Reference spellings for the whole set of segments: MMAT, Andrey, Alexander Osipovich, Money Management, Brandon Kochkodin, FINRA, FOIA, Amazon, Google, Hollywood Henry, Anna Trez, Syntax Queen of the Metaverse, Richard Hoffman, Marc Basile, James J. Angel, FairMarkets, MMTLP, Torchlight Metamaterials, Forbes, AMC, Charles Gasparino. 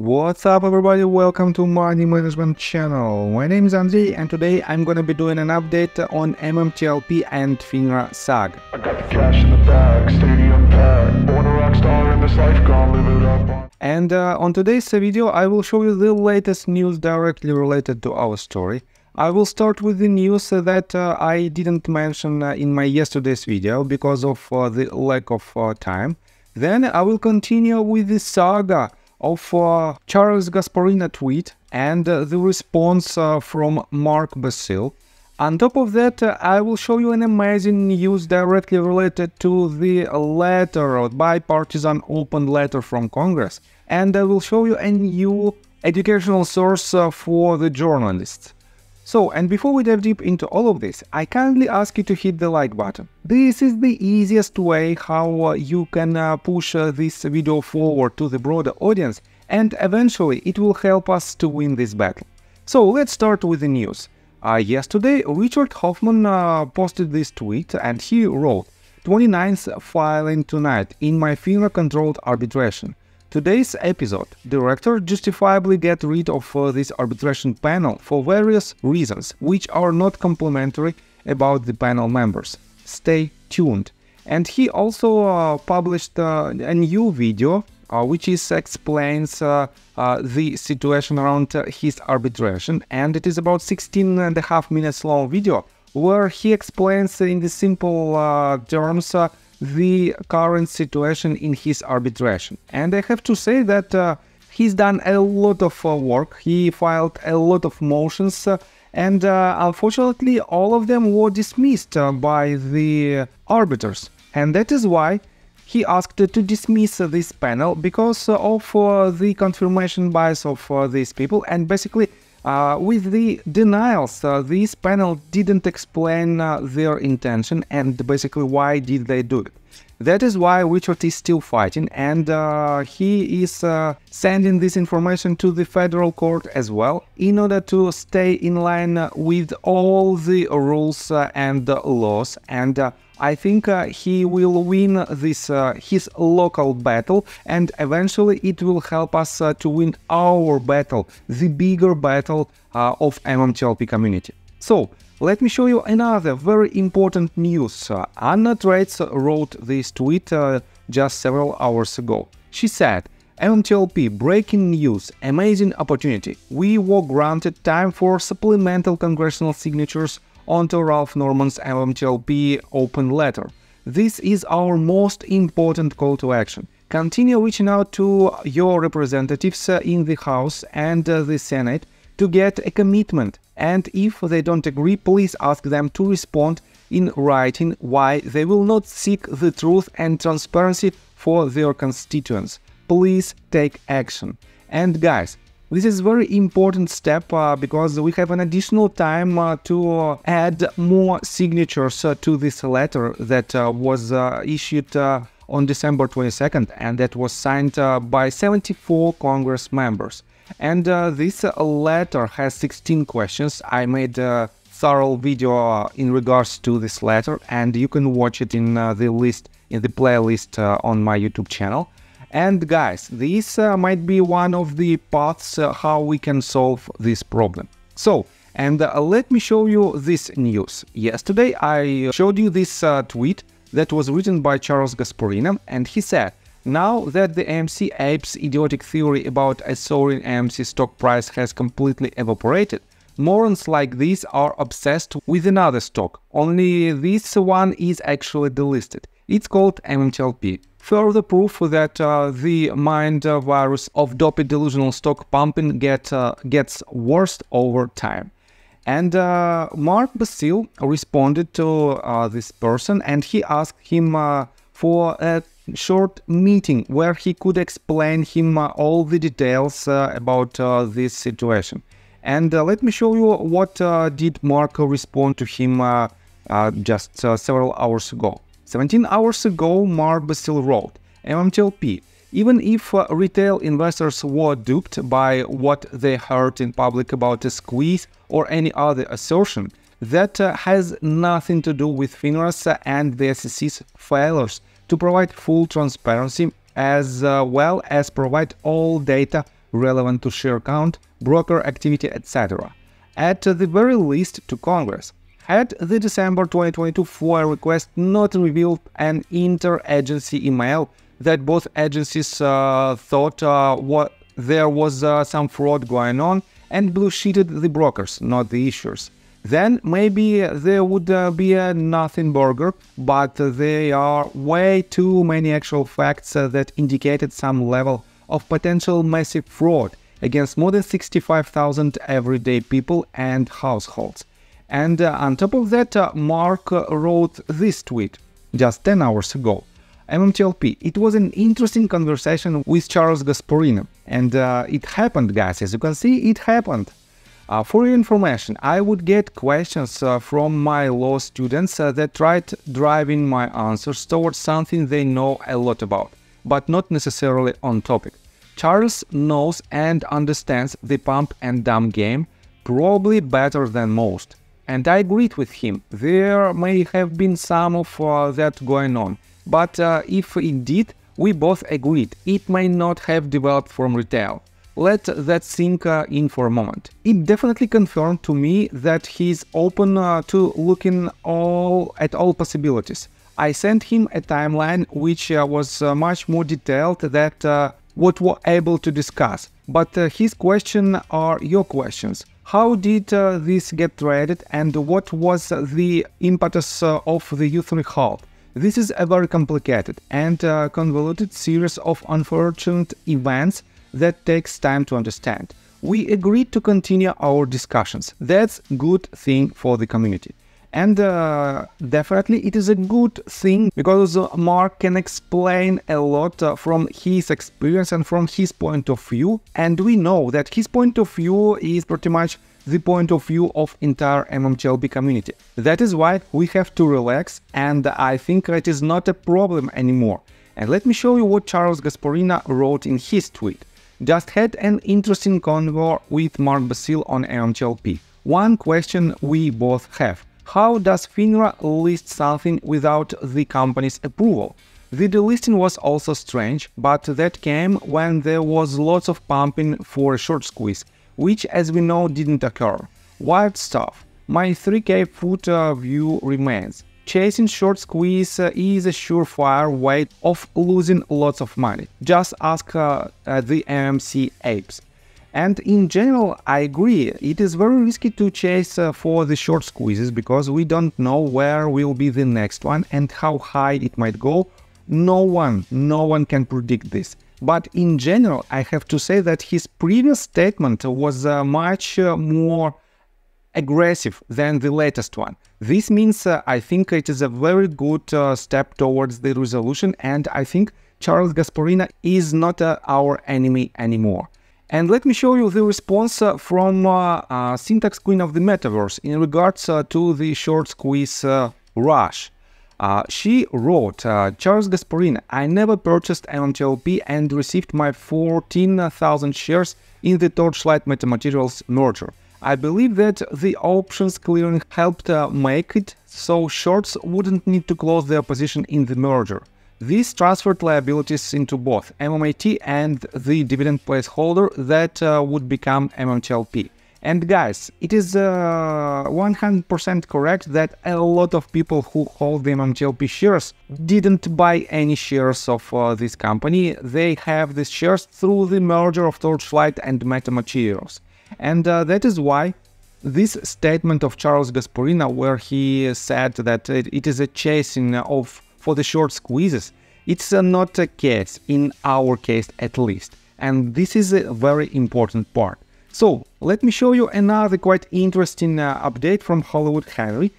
What's up everybody, welcome to Money Management channel. My name is Andrey and today I'm gonna be doing an update on MMTLP and FINRA saga. I got the cash in the bag, stadium packed, born a rock star in this life, gone live it up on. And on today's video I will show you the latest news directly related to our story. I will start with the news that I didn't mention in my yesterday's video because of the lack of time. Then I will continue with the saga of Charles Gasparino tweet and the response from Marc Basile. On top of that, I will show you an amazing news directly related to the letter, bipartisan open letter from Congress, and I will show you a new educational source for the journalists. So, and before we dive deep into all of this, I kindly ask you to hit the like button. This is the easiest way how you can push this video forward to the broader audience, and eventually it will help us to win this battle. So let's start with the news. Yesterday, Richard Hoffman posted this tweet and he wrote, 29th filing tonight in my FINRA-controlled arbitration. Today's episode, director justifiably get rid of this arbitration panel for various reasons, which are not complimentary about the panel members. Stay tuned. And he also published a new video, which is explains the situation around his arbitration, and it is about 16.5 minutes long video, where he explains in the simple terms the current situation in his arbitration. And I have to say that he's done a lot of work, he filed a lot of motions, and unfortunately all of them were dismissed by the arbiters. And that is why he asked to dismiss this panel, because of the confirmation bias of these people. And basically with the denials, this panel didn't explain their intention and basically why did they do it. That is why Richard is still fighting, and he is sending this information to the federal court as well, in order to stay in line with all the rules and laws. And I think he will win this his local battle, and eventually it will help us to win our battle, the bigger battle of MMTLP community. So let me show you another very important news. Anna Trez wrote this tweet just several hours ago. She said, MMTLP, breaking news, amazing opportunity. We were granted time for supplemental congressional signatures onto Ralph Norman's MMTLP open letter. This is our most important call to action. Continue reaching out to your representatives in the House and the Senate to get a commitment, and if they don't agree, please ask them to respond in writing why they will not seek the truth and transparency for their constituents. Please take action. And guys, this is very important step because we have an additional time to add more signatures to this letter that was issued on December 22nd and that was signed by 74 Congress members. And this letter has 16 questions. I made a thorough video in regards to this letter, and you can watch it in the list, in the playlist on my YouTube channel. And guys, this might be one of the paths how we can solve this problem. So, and let me show you this news. Yesterday I showed you this tweet that was written by Charles Gasparino, and he said, now that the AMC apes idiotic theory about a soaring AMC stock price has completely evaporated, morons like these are obsessed with another stock, only this one is actually delisted. It's called MMTLP. Further proof that the mind virus of dopey delusional stock pumping gets worse over time. And Marc Basile responded to this person, and he asked him for a short meeting where he could explain him all the details about this situation. And let me show you what did Marc respond to him just several hours ago. 17 hours ago, Marc Basile wrote, MMTLP, even if retail investors were duped by what they heard in public about a squeeze or any other assertion, that has nothing to do with FINRA's and the SEC's failures to provide full transparency as well as provide all data relevant to share count, broker activity, etc. At the very least to Congress. Had the December 2022 FOIA request not revealed an interagency email that both agencies thought there was some fraud going on and blue-sheeted the brokers, not the issuers, then maybe there would be a nothing burger, but there are way too many actual facts that indicated some level of potential massive fraud against more than 65,000 everyday people and households. And on top of that, Marc wrote this tweet just 10 hours ago. MMTLP, it was an interesting conversation with Charles Gasparino, and it happened, guys, as you can see, it happened. For your information, I would get questions from my law students that tried driving my answers towards something they know a lot about, but not necessarily on topic. Charles knows and understands the pump and dump game probably better than most. And I agreed with him, there may have been some of that going on, but if indeed we both agreed, it may not have developed from retail. Let that sink in for a moment. It definitely confirmed to me that he's open to looking at all possibilities. I sent him a timeline which was much more detailed than what we're able to discuss, but his questions are your questions. How did this get traded and what was the impetus of the U3 halt? This is a very complicated and convoluted series of unfortunate events that takes time to understand. We agreed to continue our discussions. That's a good thing for the community. And definitely it is a good thing because Marc can explain a lot from his experience and from his point of view, and we know that his point of view is pretty much the point of view of entire MMTLP community. That is why we have to relax, and I think it is not a problem anymore. And let me show you what Charles Gasparino wrote in his tweet. Just had an interesting convo with Marc Basile on MMTLP. One question we both have. How does FINRA list something without the company's approval? The delisting was also strange, but that came when there was lots of pumping for a short squeeze, which as we know didn't occur. Wild stuff. My 3K foot view remains. Chasing short squeeze is a surefire way of losing lots of money. Just ask the AMC apes. And in general, I agree, it is very risky to chase for the short squeezes because we don't know where will be the next one and how high it might go. No one can predict this. But in general, I have to say that his previous statement was much more aggressive than the latest one. This means I think it is a very good step towards the resolution, and I think Charles Gasparino is not our enemy anymore. And let me show you the response from Syntax Queen of the Metaverse in regards to the short squeeze rush. She wrote, Charles Gasparino, I never purchased MMTLP and received my 14,000 shares in the Torchlight Metamaterials merger. I believe that the options clearing helped make it so shorts wouldn't need to close their position in the merger. This transferred liabilities into both MMAT and the dividend placeholder that would become MMTLP. And guys, it is 100% correct that a lot of people who hold the MMTLP shares didn't buy any shares of this company. They have these shares through the merger of Torchlight and Metamaterials. And that is why this statement of Charles Gasparino, where he said that it is a chasing of for the short squeezes, it's not a case, in our case at least, and this is a very important part. So let me show you another quite interesting update from Hollywood Henry.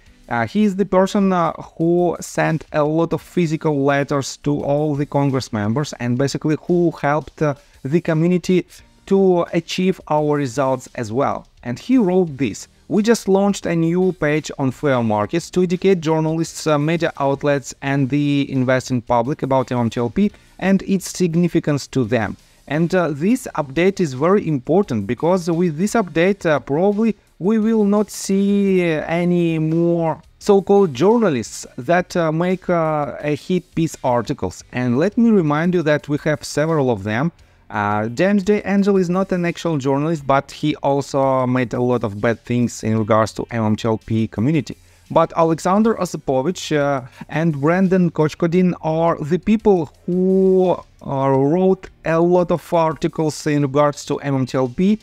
He is the person who sent a lot of physical letters to all the Congress members and basically who helped the community to achieve our results as well. And he wrote this. We just launched a new page on FairMarkets to educate journalists, media outlets and the investing public about MMTLP and its significance to them. And this update is very important because with this update probably we will not see any more so-called journalists that make a hit piece articles. And let me remind you that we have several of them. James J. Angel is not an actual journalist, but he also made a lot of bad things in regards to MMTLP community. But Alexander Osipovich and Brandon Kochkodin are the people who wrote a lot of articles in regards to MMTLP.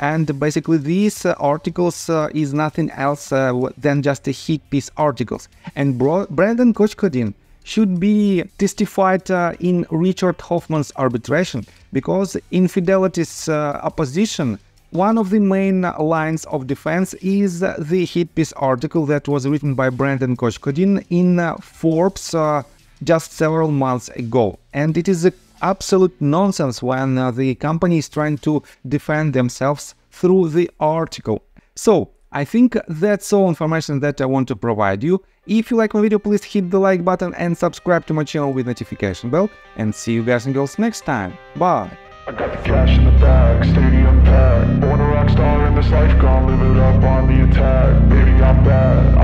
And basically these articles is nothing else than just a hit piece articles. And Brandon Kochkodin should be testified in Richard Hoffman's arbitration, because in Fidelity's opposition, one of the main lines of defense is the hit piece article that was written by Brandon Kochkodin in Forbes just several months ago. And it is absolute nonsense when the company is trying to defend themselves through the article. So I think that's all information that I want to provide you. If you like my video, please hit the like button and subscribe to my channel with notification bell. And see you guys and girls next time. Bye! I got the cash in the bag, stadium packed. Born a rock star in this life, gone live it up on the attack. Baby, I'm bad.